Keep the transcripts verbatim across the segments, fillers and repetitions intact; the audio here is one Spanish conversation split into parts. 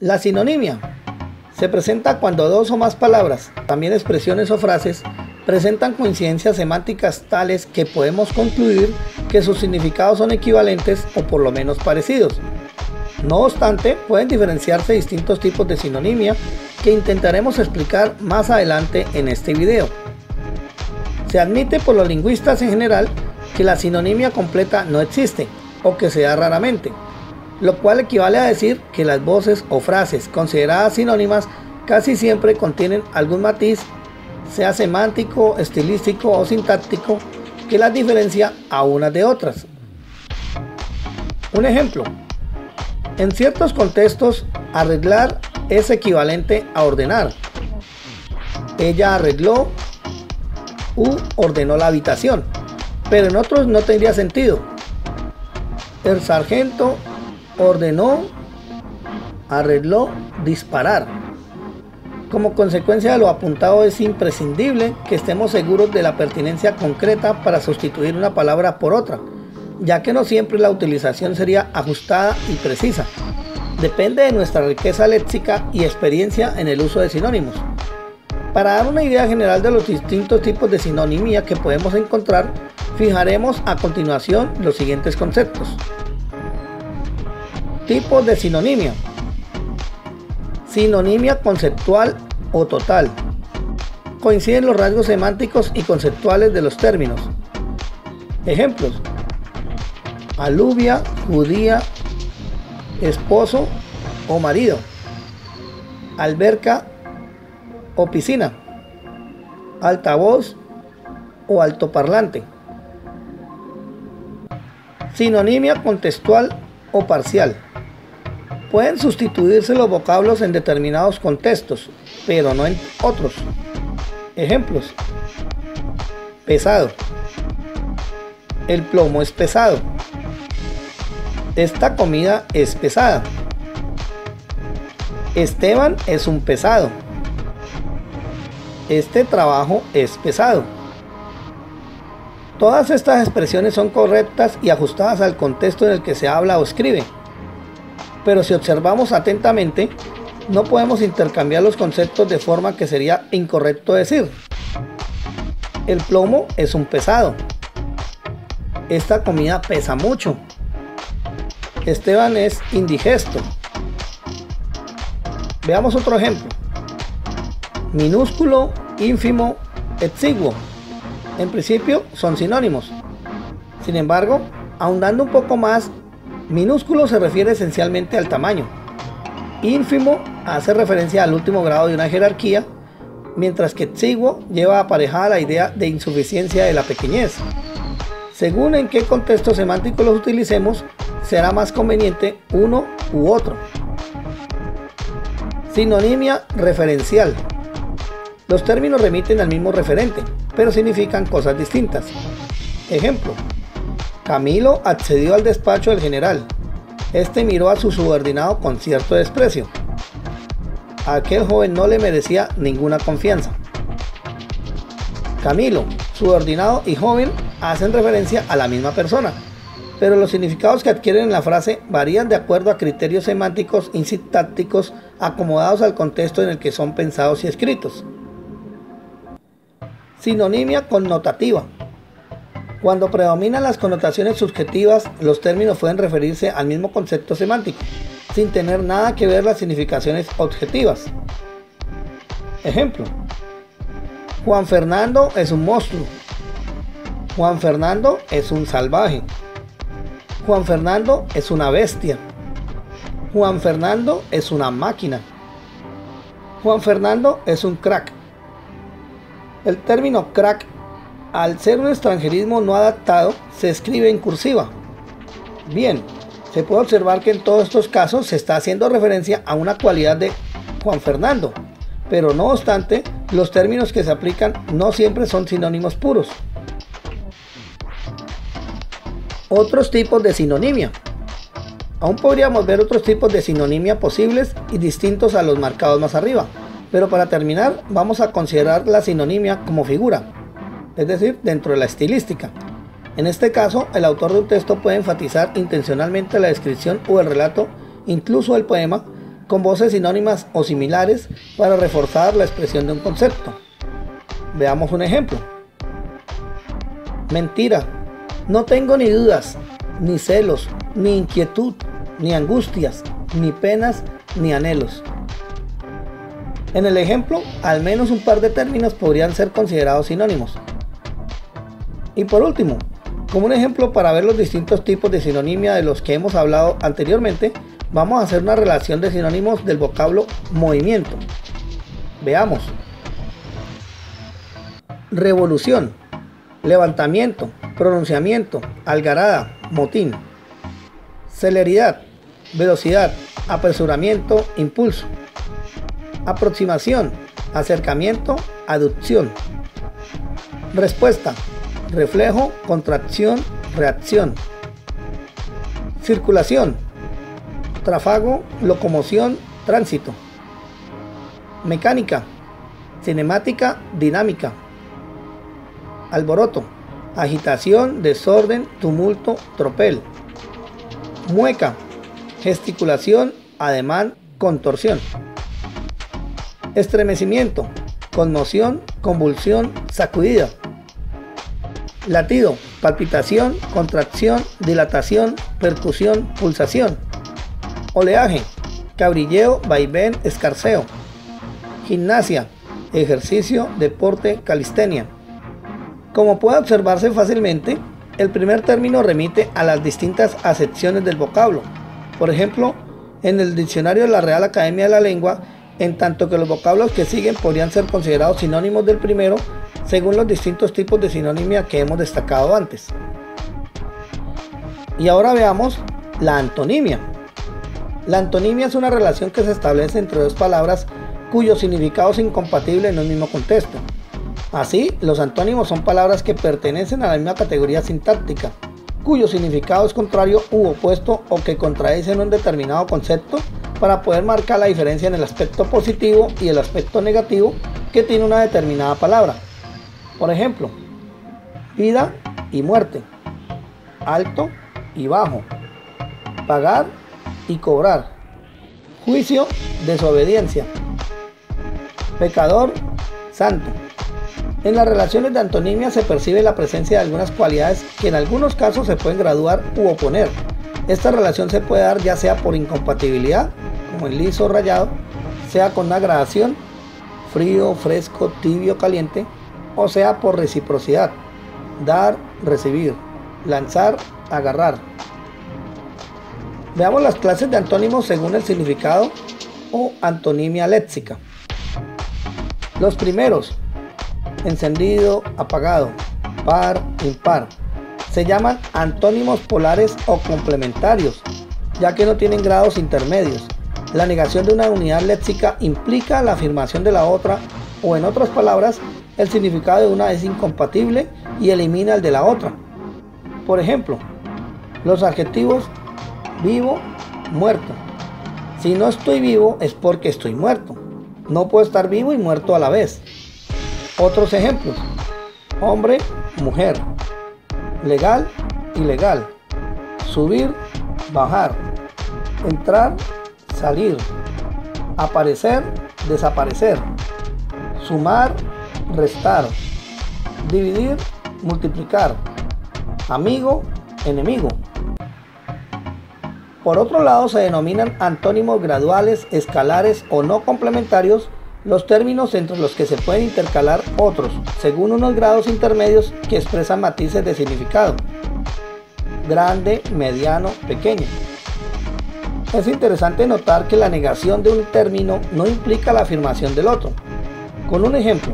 La sinonimia se presenta cuando dos o más palabras, también expresiones o frases, presentan coincidencias semánticas tales que podemos concluir que sus significados son equivalentes o por lo menos parecidos. No obstante, pueden diferenciarse distintos tipos de sinonimia que intentaremos explicar más adelante en este video. Se admite por los lingüistas en general que la sinonimia completa no existe o que se da raramente, lo cual equivale a decir que las voces o frases consideradas sinónimas casi siempre contienen algún matiz, sea semántico, estilístico o sintáctico, que las diferencia a unas de otras. Un ejemplo: en ciertos contextos, arreglar es equivalente a ordenar. Ella arregló u ordenó la habitación, pero en otros no tendría sentido. El sargento ordenó, arregló, disparar. Como consecuencia de lo apuntado, es imprescindible que estemos seguros de la pertinencia concreta para sustituir una palabra por otra, ya que no siempre la utilización sería ajustada y precisa. Depende de nuestra riqueza léxica y experiencia en el uso de sinónimos. Para dar una idea general de los distintos tipos de sinonimia que podemos encontrar, fijaremos a continuación los siguientes conceptos. Tipos de sinonimia: sinonimia conceptual o total. Coinciden los rasgos semánticos y conceptuales de los términos. Ejemplos: alubia, judía, esposo o marido, alberca o piscina, altavoz o altoparlante. Sinonimia contextual o parcial. Pueden sustituirse los vocablos en determinados contextos, pero no en otros. Ejemplos: pesado. El plomo es pesado. Esta comida es pesada. Esteban es un pesado. Este trabajo es pesado. Todas estas expresiones son correctas y ajustadas al contexto en el que se habla o escribe. Pero si observamos atentamente, no podemos intercambiar los conceptos de forma que sería incorrecto decir: el plomo es un pesado. Esta comida pesa mucho. Esteban es indigesto. Veamos otro ejemplo: minúsculo, ínfimo, exiguo. En principio son sinónimos. Sin embargo, ahondando un poco más, minúsculo se refiere esencialmente al tamaño. Ínfimo hace referencia al último grado de una jerarquía, mientras que exiguo lleva aparejada la idea de insuficiencia de la pequeñez. Según en qué contexto semántico los utilicemos, será más conveniente uno u otro. Sinonimia referencial. Los términos remiten al mismo referente, pero significan cosas distintas. Ejemplo: Camilo accedió al despacho del general. Este miró a su subordinado con cierto desprecio. Aquel joven no le merecía ninguna confianza. Camilo, subordinado y joven hacen referencia a la misma persona, pero los significados que adquieren en la frase varían de acuerdo a criterios semánticos y sintácticos acomodados al contexto en el que son pensados y escritos. Sinonimia connotativa. Cuando predominan las connotaciones subjetivas, los términos pueden referirse al mismo concepto semántico, sin tener nada que ver las significaciones objetivas. Ejemplo: Juan Fernando es un monstruo. Juan Fernando es un salvaje. Juan Fernando es una bestia. Juan Fernando es una máquina. Juan Fernando es un crack. El término crack, al ser un extranjerismo no adaptado, se escribe en cursiva. Bien, se puede observar que en todos estos casos se está haciendo referencia a una cualidad de Juan Fernando, pero no obstante, los términos que se aplican no siempre son sinónimos puros. Otros tipos de sinonimia. Aún podríamos ver otros tipos de sinonimia posibles y distintos a los marcados más arriba, pero para terminar vamos a considerar la sinonimia como figura, es decir, dentro de la estilística. En este caso, el autor de un texto puede enfatizar intencionalmente la descripción o el relato, incluso el poema, con voces sinónimas o similares para reforzar la expresión de un concepto. Veamos un ejemplo. Mentira. No tengo ni dudas, ni celos, ni inquietud, ni angustias, ni penas, ni anhelos. En el ejemplo, al menos un par de términos podrían ser considerados sinónimos. Y por último, como un ejemplo para ver los distintos tipos de sinonimia de los que hemos hablado anteriormente, vamos a hacer una relación de sinónimos del vocablo movimiento. Veamos. Revolución, levantamiento, pronunciamiento, algarada, motín. Celeridad, velocidad, apresuramiento, impulso. Aproximación, acercamiento, aducción. Respuesta, reflejo, contracción, reacción. Circulación, tráfago, locomoción, tránsito. Mecánica, cinemática, dinámica. Alboroto, agitación, desorden, tumulto, tropel. Mueca, gesticulación, ademán, contorsión. Estremecimiento, conmoción, convulsión, sacudida. Latido, palpitación, contracción, dilatación, percusión, pulsación. Oleaje, cabrilleo, vaivén, escarceo. Gimnasia, ejercicio, deporte, calistenia. Como puede observarse fácilmente, el primer término remite a las distintas acepciones del vocablo. Por ejemplo, en el diccionario de la Real Academia de la Lengua, en tanto que los vocablos que siguen podrían ser considerados sinónimos del primero, según los distintos tipos de sinonimia que hemos destacado antes. Y ahora veamos la antonimia. La antonimia es una relación que se establece entre dos palabras cuyo significado es incompatible en un mismo contexto. Así, los antónimos son palabras que pertenecen a la misma categoría sintáctica, cuyo significado es contrario u opuesto o que contradicen un determinado concepto para poder marcar la diferencia en el aspecto positivo y el aspecto negativo que tiene una determinada palabra. Por ejemplo, vida y muerte, alto y bajo, pagar y cobrar, juicio, desobediencia, pecador, santo. En las relaciones de antonimia se percibe la presencia de algunas cualidades que en algunos casos se pueden graduar u oponer. Esta relación se puede dar ya sea por incompatibilidad, como en liso o rayado, sea con una gradación, frío, fresco, tibio, caliente, o sea por reciprocidad, dar, recibir, lanzar, agarrar. Veamos las clases de antónimos según el significado o antonimia léxica. Los primeros, encendido, apagado, par, impar, se llaman antónimos polares o complementarios, ya que no tienen grados intermedios. La negación de una unidad léxica implica la afirmación de la otra, o en otras palabras, el significado de una es incompatible y elimina el de la otra. Por ejemplo, los adjetivos vivo, muerto. Si no estoy vivo es porque estoy muerto. No puedo estar vivo y muerto a la vez. Otros ejemplos: hombre, mujer, legal, ilegal, subir, bajar, entrar, salir, aparecer, desaparecer, sumar, restar, dividir, multiplicar, amigo, enemigo. Por otro lado, se denominan antónimos graduales, escalares o no complementarios los términos entre los que se pueden intercalar otros, según unos grados intermedios que expresan matices de significado: grande, mediano, pequeño. Es interesante notar que la negación de un término no implica la afirmación del otro. Con un ejemplo,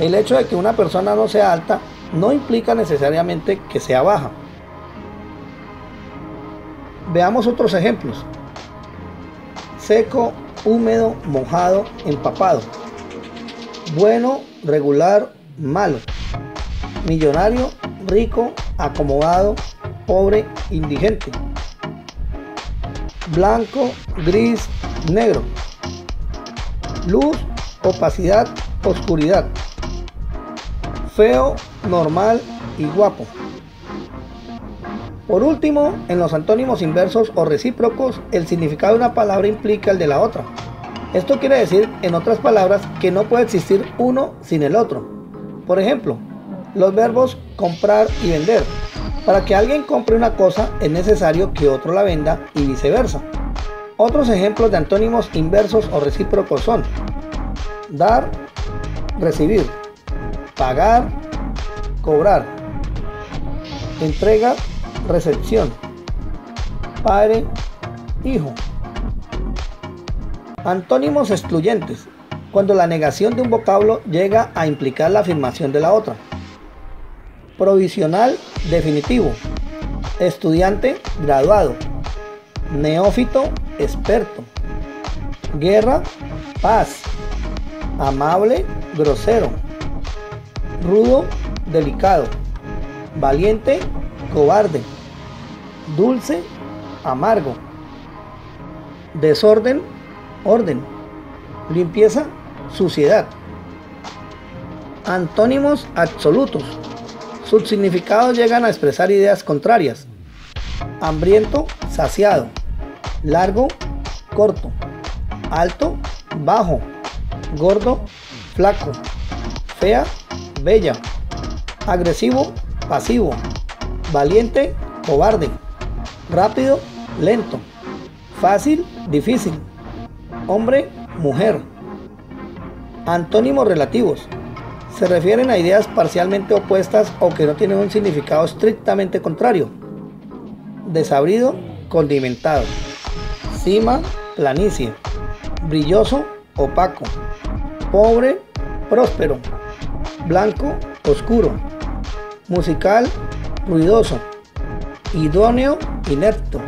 el hecho de que una persona no sea alta no implica necesariamente que sea baja. Veamos otros ejemplos: seco, húmedo, mojado, empapado, bueno, regular, malo, millonario, rico, acomodado, pobre, indigente, blanco, gris, negro, luz, opacidad, oscuridad, feo, normal y guapo. Por último, en los antónimos inversos o recíprocos, el significado de una palabra implica el de la otra. Esto quiere decir, en otras palabras, que no puede existir uno sin el otro. Por ejemplo, los verbos comprar y vender. Para que alguien compre una cosa, es necesario que otro la venda y viceversa. Otros ejemplos de antónimos inversos o recíprocos son dar, recibir, pagar, cobrar, entrega, recepción, padre, hijo. Antónimos excluyentes, cuando la negación de un vocablo llega a implicar la afirmación de la otra. Provisional, definitivo. Estudiante, graduado. Neófito, experto. Guerra, paz. Amable, grosero. Rudo, delicado. Valiente, cobarde. Dulce, amargo. Desorden, orden. Limpieza, suciedad. Antónimos absolutos. Sus significados llegan a expresar ideas contrarias. Hambriento, saciado. Largo, corto. Alto, bajo. Gordo, flaco. Fea, bella. Agresivo, pasivo. Valiente, cobarde. Rápido, lento. Fácil, difícil. Hombre, mujer. Antónimos relativos. Se refieren a ideas parcialmente opuestas o que no tienen un significado estrictamente contrario. Desabrido, condimentado. Cima, planicie. Brilloso, opaco. Pobre, próspero. Blanco, oscuro. Musical, ruidoso. Idóneo, inepto.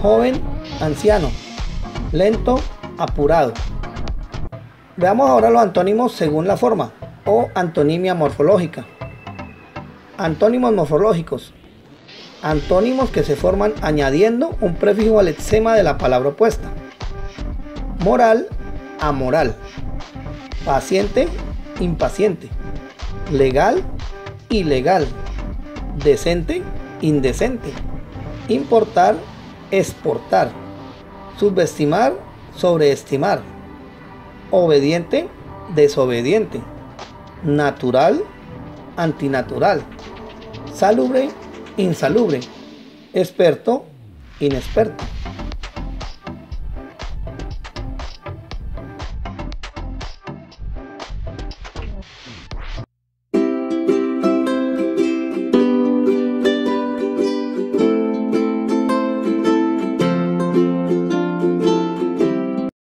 Joven, anciano. Lento, apurado. Veamos ahora los antónimos según la forma o antonimia morfológica. Antónimos morfológicos. Antónimos que se forman añadiendo un prefijo al eczema de la palabra opuesta. Moral, amoral. Paciente, impaciente. Legal, ilegal. Decente, indecente. Importar, exportar. Subestimar, sobreestimar. Obediente, desobediente. Natural, antinatural. Salubre, insalubre. Experto, inexperto.